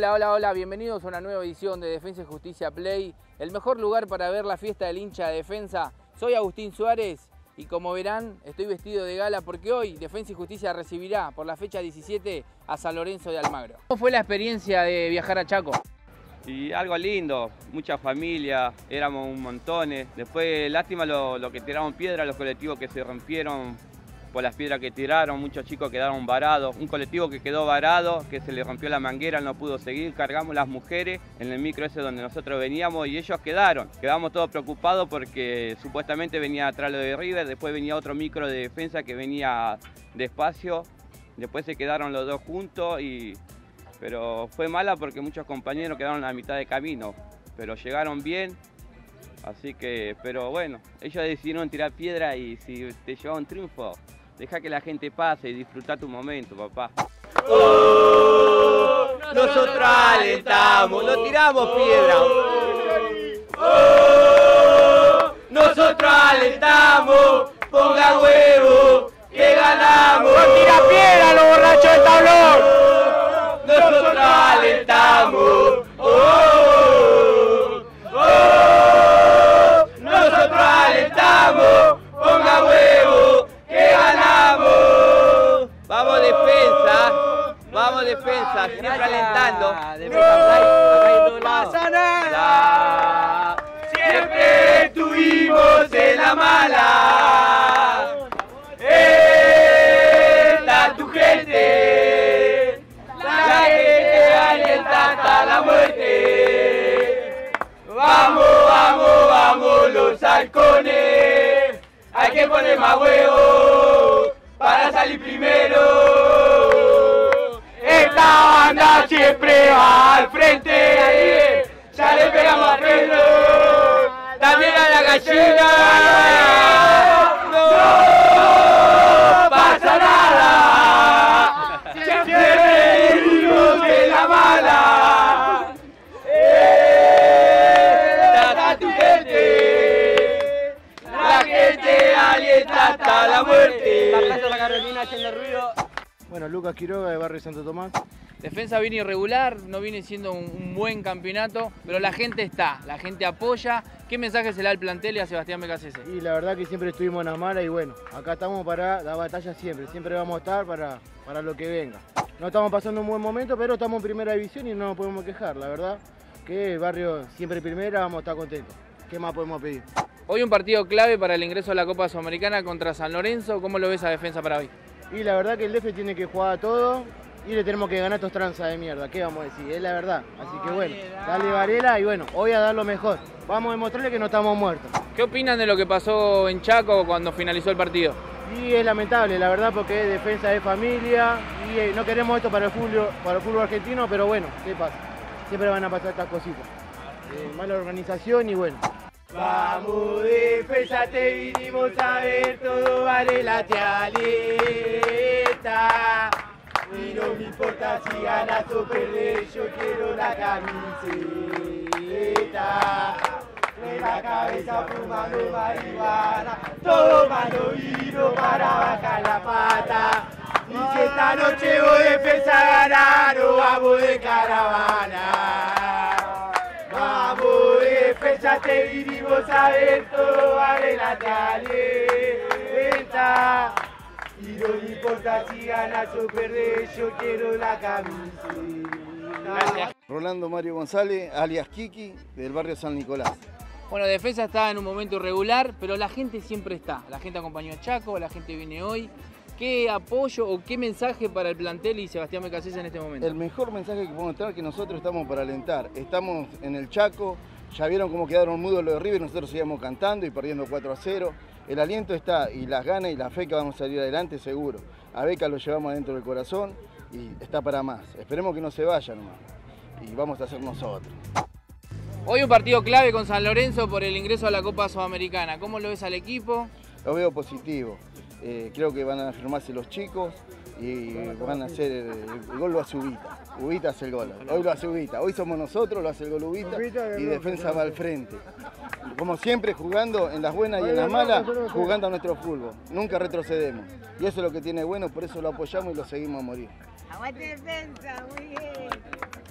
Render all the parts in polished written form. Hola, hola, hola, bienvenidos a una nueva edición de Defensa y Justicia Play, el mejor lugar para ver la fiesta del hincha de Defensa. Soy Agustín Suárez y como verán estoy vestido de gala porque hoy Defensa y Justicia recibirá por la fecha 17 a San Lorenzo de Almagro. ¿Cómo fue la experiencia de viajar a Chaco? Y algo lindo, mucha familia, éramos un montón. Después lástima lo que tiraron piedra, los colectivos que se rompieron por las piedras que tiraron, muchos chicos quedaron varados, un colectivo que quedó varado, que se le rompió la manguera, no pudo seguir, cargamos las mujeres en el micro ese donde nosotros veníamos y ellos quedamos todos preocupados porque supuestamente venía atrás lo de River, después venía otro micro de Defensa que venía despacio, después se quedaron los dos juntos, pero fue mala porque muchos compañeros quedaron a la mitad de camino, pero llegaron bien. Así que, pero bueno, ellos decidieron tirar piedra y si te lleva un triunfo, deja que la gente pase y disfruta tu momento, papá. Oh, nosotros alentamos, no tiramos piedra. Oh, nosotros alentamos, ponga huevo, que ganamos. No tira piedra los borrachos del tablón. Oh, nosotros alentamos. Defensa, siempre alentando. No pasa nada. Siempre estuvimos en la mala. Está tu gente. La gente alienta hasta la muerte. Vamos, vamos, vamos los halcones. Hay que poner más huevos para salir primero. Esta banda siempre va al frente, ya le pegamos a Pedro, también a la gallina, no pasa nada, siempre venimos de la mala, hasta tu gente, la gente alienta hasta la muerte. La carolina haciendo ruido. Bueno, Lucas Quiroga de Barrio Santo Tomás. Defensa viene irregular, no viene siendo un buen campeonato, pero la gente está, la gente apoya. ¿Qué mensaje se le da al plantel y a Sebastián Beccacece? Y la verdad que siempre estuvimos en la mala y bueno, acá estamos para la batalla siempre vamos a estar para lo que venga. No estamos pasando un buen momento, pero estamos en primera división y no nos podemos quejar, la verdad que el barrio siempre primera, vamos a estar contentos. ¿Qué más podemos pedir? Hoy un partido clave para el ingreso a la Copa Sudamericana contra San Lorenzo. ¿Cómo lo ves a Defensa para hoy? Y la verdad que el DF tiene que jugar a todo y le tenemos que ganar a estos tranzas de mierda, ¿qué vamos a decir? Es la verdad. Así que bueno, dale Varela y bueno, hoy a dar lo mejor. Vamos a demostrarle que no estamos muertos. ¿Qué opinan de lo que pasó en Chaco cuando finalizó el partido? Y es lamentable, la verdad, porque es Defensa de familia y no queremos esto para el fútbol argentino, pero bueno, ¿qué pasa? Siempre van a pasar estas cositas. Mala organización y bueno. Vamos Defensa, te vinimos a ver, todo Varela te alienta. Y no me importa si ganas o perdés, yo quiero la camiseta. De la cabeza fumando marihuana, todo malo vino para bajar la pata. Y si esta noche vos Defensa a ganar, no vamos de caravana. Vamos Defensa, te vinimos a ver, todo Varela te alienta. Y no me importa si ganas o perdés, yo quiero la camiseta. Rolando Mario González, alias Kiki, del barrio San Nicolás. Bueno, Defensa está en un momento irregular, pero la gente siempre está. La gente acompañó a Chaco, la gente viene hoy. ¿Qué apoyo o qué mensaje para el plantel y Sebastián Beccacece en este momento? El mejor mensaje que podemos tener es que nosotros estamos para alentar. Estamos en el Chaco, ya vieron cómo quedaron mudos los de River, nosotros seguíamos cantando y perdiendo 4-0. El aliento está y las ganas y la fe que vamos a salir adelante seguro. A Beca lo llevamos adentro del corazón y está para más. Esperemos que no se vayan nomás y vamos a hacer nosotros. Hoy un partido clave con San Lorenzo por el ingreso a la Copa Sudamericana. ¿Cómo lo ves al equipo? Lo veo positivo. Creo que van a firmarse los chicos y van a hacer el gol lo hace Ubita. Ubita hace el gol, hoy lo hace Ubita. Hoy somos nosotros, lo hace el gol Ubita y Defensa va al frente. Como siempre, jugando en las buenas y en las malas, jugando a nuestro fútbol. Nunca retrocedemos. Y eso es lo que tiene bueno, por eso lo apoyamos y lo seguimos a morir. ¡Aguante Defensa! ¡Muy bien!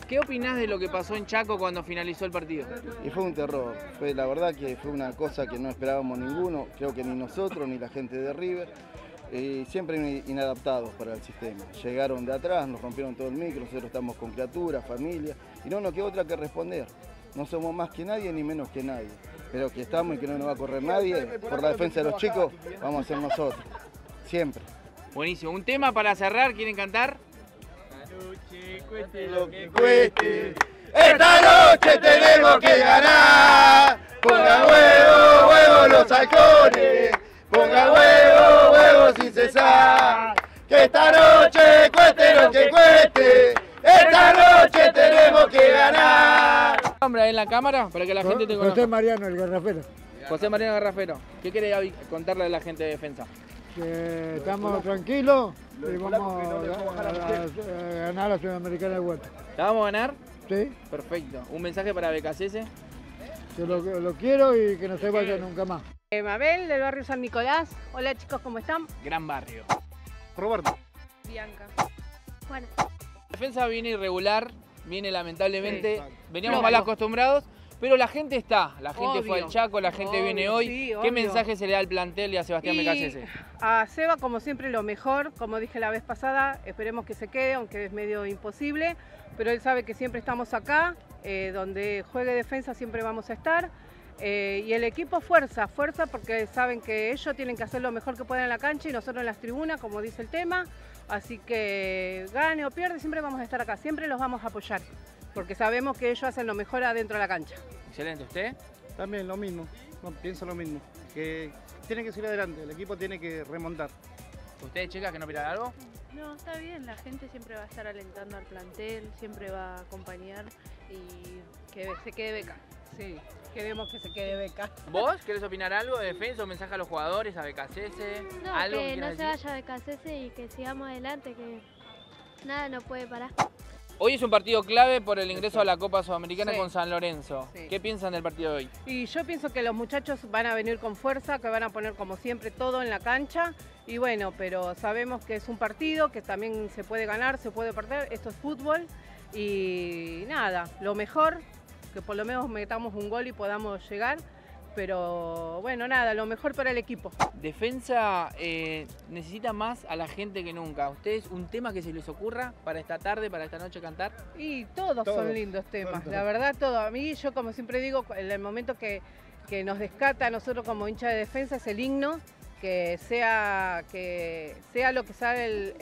¿Qué opinás de lo que pasó en Chaco cuando finalizó el partido? Y fue un terror, la verdad que fue una cosa que no esperábamos ninguno, creo que ni nosotros ni la gente de River, siempre inadaptados para el sistema. Llegaron de atrás, nos rompieron todo el micro, nosotros estamos con criaturas, familia, y no nos queda otra que responder. No somos más que nadie ni menos que nadie, pero que estamos y que no nos va a correr nadie, por la defensa de los chicos vamos a ser nosotros, siempre. Buenísimo, un tema para cerrar, ¿quieren cantar? Cueste lo que cueste, esta noche tenemos que ganar. Ponga huevo, huevo los halcones, ponga huevo, huevo sin cesar. Que esta noche cueste lo que cueste, esta noche tenemos que ganar. ¿En la cámara? Para que la gente te conozca. José Mariano, el garrafero. José Mariano Garrafero, ¿qué querés contarle a la gente de Defensa? Que estamos tranquilos y vamos a ganar la Sudamericana de vuelta. ¿La vamos a ganar? Sí. Perfecto. ¿Un mensaje para Beccacece? Yo lo quiero y que no se vaya nunca más. Mabel, del barrio San Nicolás. Hola chicos, ¿cómo están? Gran barrio. Roberto. Bianca. Bueno. La Defensa viene irregular, viene lamentablemente, sí, veníamos mal acostumbrados. Pero la gente está, la gente fue al Chaco, la gente viene hoy. Sí, ¿qué mensaje se le da al plantel y a Sebastián Beccacece? A Seba, como siempre, lo mejor. Como dije la vez pasada, esperemos que se quede, aunque es medio imposible. Pero él sabe que siempre estamos acá, donde juegue Defensa siempre vamos a estar. Y el equipo fuerza, fuerza, porque saben que ellos tienen que hacer lo mejor que puedan en la cancha y nosotros en las tribunas, como dice el tema. Así que gane o pierde, siempre vamos a estar acá, siempre los vamos a apoyar. Porque sabemos que ellos hacen lo mejor adentro de la cancha. Excelente. ¿Usted? También lo mismo, no, pienso lo mismo. Que tienen que seguir adelante, el equipo tiene que remontar. ¿Ustedes, chicas, que no miran algo? No, está bien, la gente siempre va a estar alentando al plantel, siempre va a acompañar y que se quede Beca. Sí, queremos que se quede Beca. ¿Vos querés opinar algo de Defensa o mensaje a los jugadores, a Beccacece? No, ¿algo que no se vaya Beccacece y que sigamos adelante, que nada nos puede parar. Hoy es un partido clave por el ingreso a la Copa Sudamericana con San Lorenzo. Sí. ¿Qué piensan del partido de hoy? Y yo pienso que los muchachos van a venir con fuerza, que van a poner como siempre todo en la cancha. Y bueno, pero sabemos que es un partido, que también se puede ganar, se puede perder. Esto es fútbol y nada, lo mejor, que por lo menos metamos un gol y podamos llegar. Pero bueno, nada, lo mejor para el equipo. Defensa necesita más a la gente que nunca. ¿Ustedes un tema que se les ocurra para esta tarde, para esta noche cantar? Y todos son lindos temas, la verdad todo. A mí, yo como siempre digo, en el momento que nos descata a nosotros como hincha de Defensa es el himno, que sea lo que sabe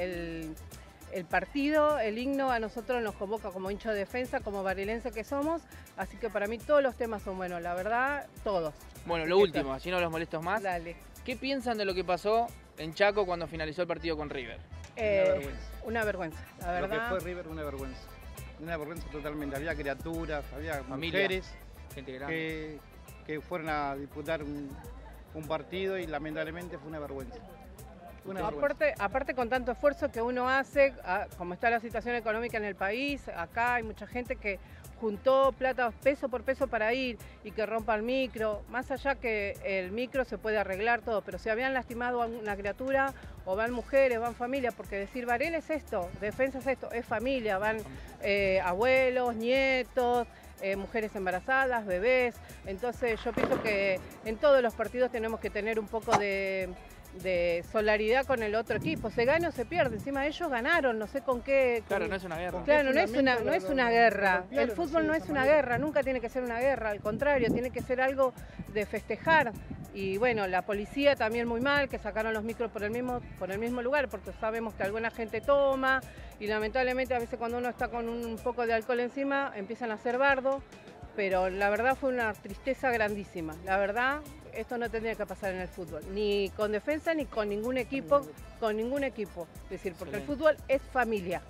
el partido, el himno a nosotros nos convoca como hincho de Defensa, como barilense que somos, así que para mí todos los temas son buenos, la verdad, todos. Bueno, lo último, así no los molesto más. Dale. ¿Qué piensan de lo que pasó en Chaco cuando finalizó el partido con River? Una vergüenza. Una vergüenza, la verdad. Lo que fue River, una vergüenza. Una vergüenza totalmente. Había criaturas, había familia, mujeres, gente grande, que fueron a disputar un partido y lamentablemente fue una vergüenza. Aparte con tanto esfuerzo que uno hace, como está la situación económica en el país, acá hay mucha gente que juntó plata peso por peso para ir y que rompa el micro, más allá que el micro se puede arreglar todo, pero si habían lastimado a una criatura o van mujeres, van familia, porque decir Varel es esto, Defensa es esto, es familia, van abuelos, nietos, mujeres embarazadas, bebés, entonces yo pienso que en todos los partidos tenemos que tener un poco de solidaridad con el otro equipo, se gana o se pierde, encima ellos ganaron, no sé con qué... Claro, no es una guerra. Claro, no es una guerra, el fútbol no es una guerra, nunca tiene que ser una guerra, al contrario, tiene que ser algo de festejar. Y bueno, la policía también muy mal, que sacaron los micros por el mismo lugar, porque sabemos que alguna gente toma y lamentablemente a veces cuando uno está con un poco de alcohol encima empiezan a hacer bardo, pero la verdad fue una tristeza grandísima, la verdad... Esto no tendría que pasar en el fútbol, ni con Defensa ni con ningún equipo, Es decir, porque el fútbol es familia.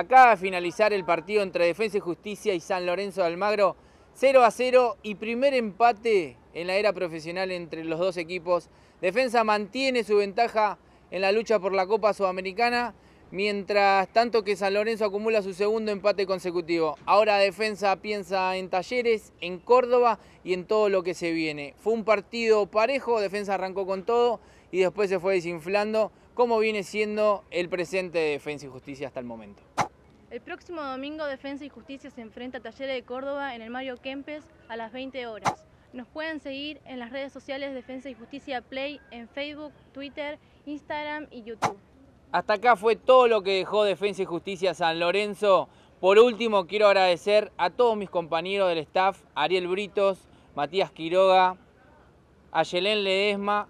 Acaba de finalizar el partido entre Defensa y Justicia y San Lorenzo de Almagro, 0-0 y primer empate en la era profesional entre los dos equipos. Defensa mantiene su ventaja en la lucha por la Copa Sudamericana, mientras tanto que San Lorenzo acumula su segundo empate consecutivo. Ahora Defensa piensa en Talleres, en Córdoba y en todo lo que se viene. Fue un partido parejo, Defensa arrancó con todo y después se fue desinflando, como viene siendo el presente de Defensa y Justicia hasta el momento. El próximo domingo Defensa y Justicia se enfrenta a Talleres de Córdoba en el Mario Kempes a las 20 horas. Nos pueden seguir en las redes sociales Defensa y Justicia Play en Facebook, Twitter, Instagram y YouTube. Hasta acá fue todo lo que dejó Defensa y Justicia San Lorenzo. Por último, quiero agradecer a todos mis compañeros del staff, Ariel Britos, Matías Quiroga, Ayelén Ledesma,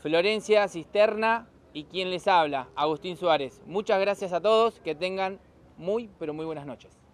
Florencia Cisterna y quien les habla, Agustín Suárez. Muchas gracias a todos, que tengan muy, pero muy buenas noches.